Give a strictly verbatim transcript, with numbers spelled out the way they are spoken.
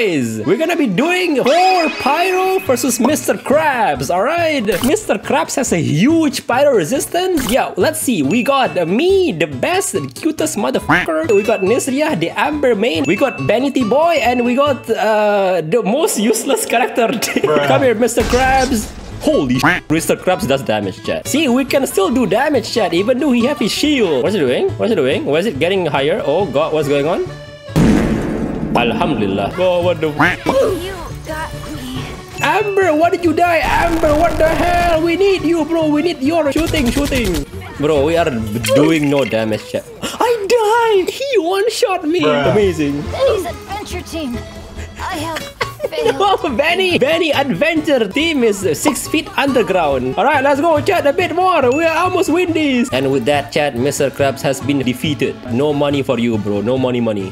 boys. We're gonna be doing four Pyro versus Mister Krabs. All right, Mister Krabs has a huge Pyro resistance. Yeah, let's see. We got me, the best, the cutest motherfucker. We got Nisria, the Amber main. We got Vanity Boy, and we got uh, the most useless character. Come here, Mister Krabs. Holy sh**, Mister Krabs does damage, chat. See, we can still do damage, chat, even though he have his shield. What's it doing? What's it doing? Why is it getting higher? Oh god, what's going on? Alhamdulillah. Oh, what the f***? You got me. Amber, why did you die? Amber, what the hell? We need you, bro. We need your shooting, shooting. Bro, we are doing no damage, chat. I died! He one-shot me! Bruh. Amazing. Benny's adventure team. I have... No, Benny! Benny adventure team is six feet underground. Alright, let's go chat a bit more. We are almost win this. And with that, chat, Mister Krabs has been defeated. No money for you, bro. No money money.